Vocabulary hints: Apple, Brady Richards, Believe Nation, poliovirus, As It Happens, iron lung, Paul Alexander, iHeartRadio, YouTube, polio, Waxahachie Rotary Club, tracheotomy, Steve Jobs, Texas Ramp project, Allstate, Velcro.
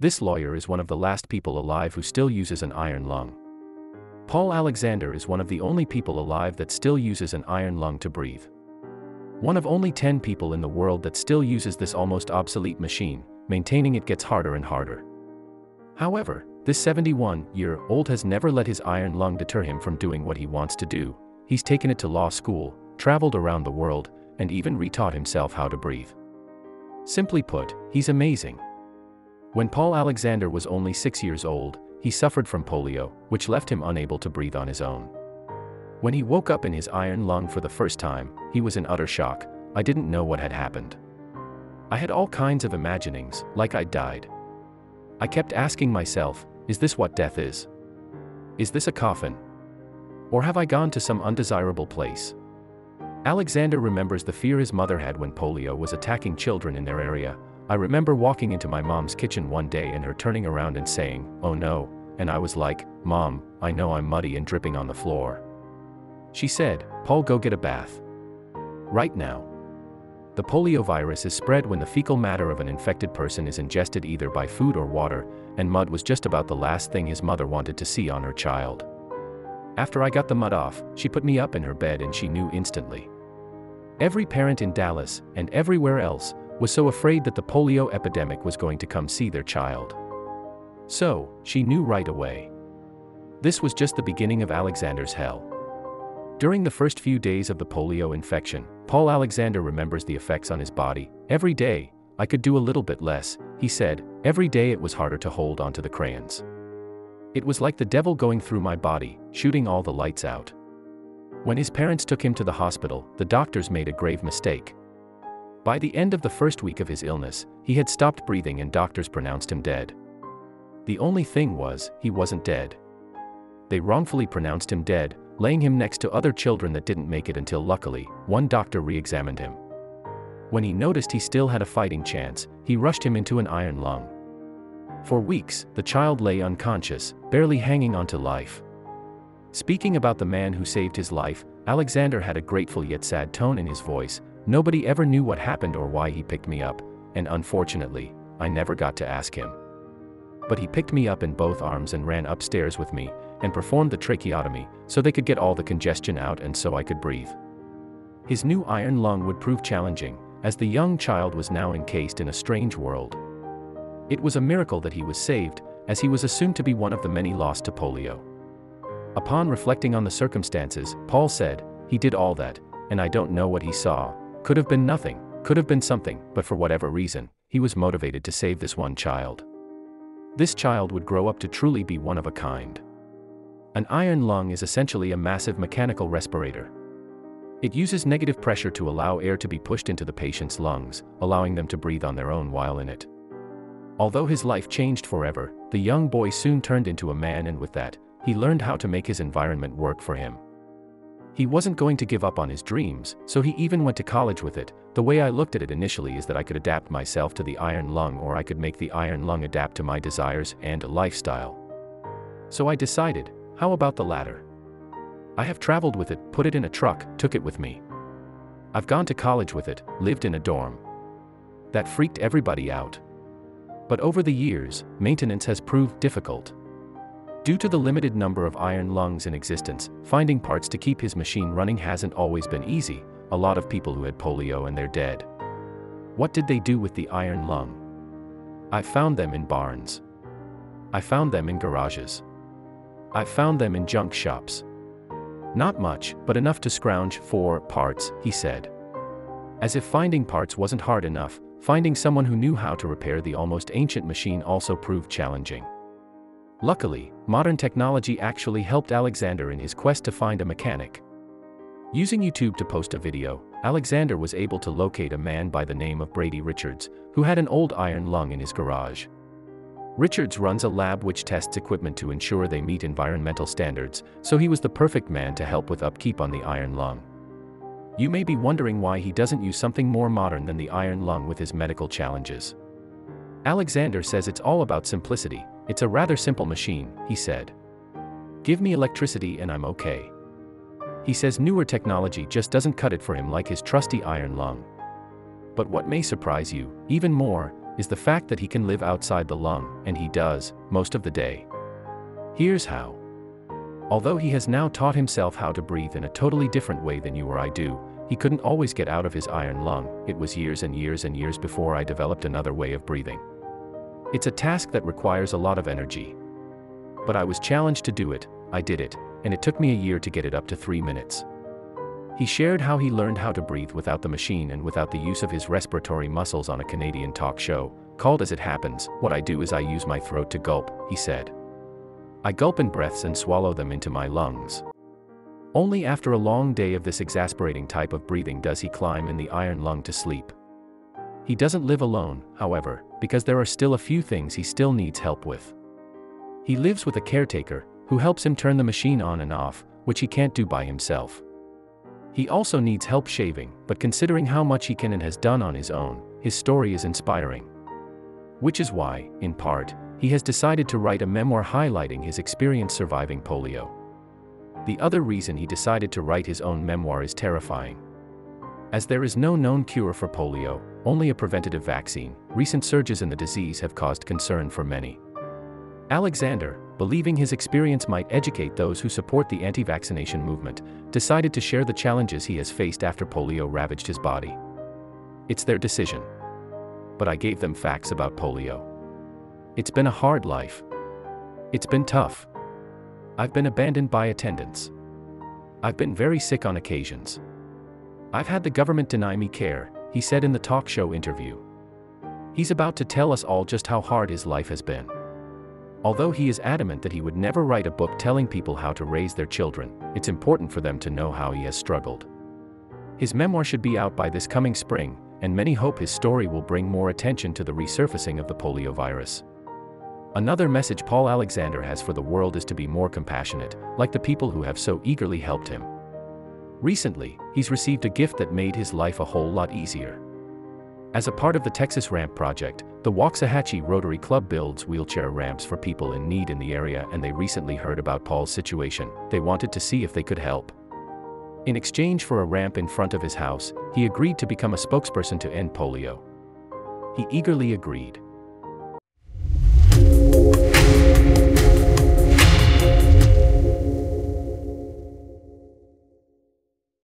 This lawyer is one of the last people alive who still uses an iron lung. Paul Alexander is one of the only people alive that still uses an iron lung to breathe. One of only 10 people in the world that still uses this almost obsolete machine, maintaining it gets harder and harder. However, this 71-year-old has never let his iron lung deter him from doing what he wants to do. He's taken it to law school, traveled around the world, and even retaught himself how to breathe. Simply put, he's amazing. When Paul Alexander was only 6 years old, he suffered from polio, which left him unable to breathe on his own. When he woke up in his iron lung for the first time, he was in utter shock. I didn't know what had happened. I had all kinds of imaginings, like I'd died. I kept asking myself, is this what death is? Is this a coffin? Or have I gone to some undesirable place? Alexander remembers the fear his mother had when polio was attacking children in their area. I remember walking into my mom's kitchen one day and her turning around and saying, "Oh no," and I was like, "Mom, I know I'm muddy and dripping on the floor." She said, "Paul, go get a bath. Right now." The poliovirus is spread when the fecal matter of an infected person is ingested either by food or water, and mud was just about the last thing his mother wanted to see on her child. After I got the mud off, she put me up in her bed and she knew instantly. Every parent in Dallas, and everywhere else, was so afraid that the polio epidemic was going to come see their child. So, she knew right away. This was just the beginning of Alexander's hell. During the first few days of the polio infection, Paul Alexander remembers the effects on his body. "Every day, I could do a little bit less," he said. "Every day it was harder to hold onto the crayons. It was like the devil going through my body, shooting all the lights out." When his parents took him to the hospital, the doctors made a grave mistake. By the end of the first week of his illness, he had stopped breathing and doctors pronounced him dead. The only thing was, he wasn't dead. They wrongfully pronounced him dead, laying him next to other children that didn't make it until luckily, one doctor re-examined him. When he noticed he still had a fighting chance, he rushed him into an iron lung. For weeks, the child lay unconscious, barely hanging on to life. Speaking about the man who saved his life, Alexander had a grateful yet sad tone in his voice. "Nobody ever knew what happened or why he picked me up, and unfortunately, I never got to ask him. But he picked me up in both arms and ran upstairs with me, and performed the tracheotomy, so they could get all the congestion out and so I could breathe." His new iron lung would prove challenging, as the young child was now encased in a strange world. It was a miracle that he was saved, as he was assumed to be one of the many lost to polio. Upon reflecting on the circumstances, Paul said, "He did all that, and I don't know what he saw. Could have been nothing, could have been something, but for whatever reason, he was motivated to save this one child. This child would grow up to truly be one of a kind." An iron lung is essentially a massive mechanical respirator. It uses negative pressure to allow air to be pushed into the patient's lungs, allowing them to breathe on their own while in it. Although his life changed forever, the young boy soon turned into a man, and with that, he learned how to make his environment work for him. He wasn't going to give up on his dreams, so he even went to college with it. "The way I looked at it initially is that I could adapt myself to the iron lung, or I could make the iron lung adapt to my desires and lifestyle. So I decided, how about the latter? I have traveled with it, put it in a truck, took it with me. I've gone to college with it, lived in a dorm." That freaked everybody out. But over the years, maintenance has proved difficult. Due to the limited number of iron lungs in existence, finding parts to keep his machine running hasn't always been easy. A lot of people who had polio and they're dead. What did they do with the iron lung? I found them in barns. I found them in garages. I found them in junk shops. "Not much, but enough to scrounge for parts," he said. As if finding parts wasn't hard enough, finding someone who knew how to repair the almost ancient machine also proved challenging. Luckily, modern technology actually helped Alexander in his quest to find a mechanic. Using YouTube to post a video, Alexander was able to locate a man by the name of Brady Richards, who had an old iron lung in his garage. Richards runs a lab which tests equipment to ensure they meet environmental standards, so he was the perfect man to help with upkeep on the iron lung. You may be wondering why he doesn't use something more modern than the iron lung with his medical challenges. Alexander says it's all about simplicity. "It's a rather simple machine," he said. "Give me electricity and I'm okay." He says newer technology just doesn't cut it for him, like his trusty iron lung. But what may surprise you, even more, is the fact that he can live outside the lung, and he does, most of the day. Here's how. Although he has now taught himself how to breathe in a totally different way than you or I do, he couldn't always get out of his iron lung. It was years and years and years before I developed another way of breathing. It's a task that requires a lot of energy. But I was challenged to do it, I did it, and it took me a year to get it up to 3 minutes. He shared how he learned how to breathe without the machine and without the use of his respiratory muscles on a Canadian talk show, called As It Happens. "What I do is I use my throat to gulp," he said. "I gulp in breaths and swallow them into my lungs." Only after a long day of this exasperating type of breathing does he climb in the iron lung to sleep. He doesn't live alone, however, because there are still a few things he still needs help with. He lives with a caretaker, who helps him turn the machine on and off, which he can't do by himself. He also needs help shaving, but considering how much he can and has done on his own, his story is inspiring. Which is why, in part, he has decided to write a memoir highlighting his experience surviving polio. The other reason he decided to write his own memoir is terrifying. As there is no known cure for polio, only a preventative vaccine, recent surges in the disease have caused concern for many. Alexander, believing his experience might educate those who support the anti-vaccination movement, decided to share the challenges he has faced after polio ravaged his body. It's their decision. But I gave them facts about polio. It's been a hard life. It's been tough. I've been abandoned by attendants. I've been very sick on occasions. I've had the government deny me care, he said in the talk show interview. He's about to tell us all just how hard his life has been. Although he is adamant that he would never write a book telling people how to raise their children, it's important for them to know how he has struggled. His memoir should be out by this coming spring, and many hope his story will bring more attention to the resurfacing of the polio virus. Another message Paul Alexander has for the world is to be more compassionate, like the people who have so eagerly helped him. Recently, he's received a gift that made his life a whole lot easier. As a part of the Texas Ramp project, the Waxahachie Rotary Club builds wheelchair ramps for people in need in the area, and they recently heard about Paul's situation. They wanted to see if they could help. In exchange for a ramp in front of his house, he agreed to become a spokesperson to end polio. He eagerly agreed.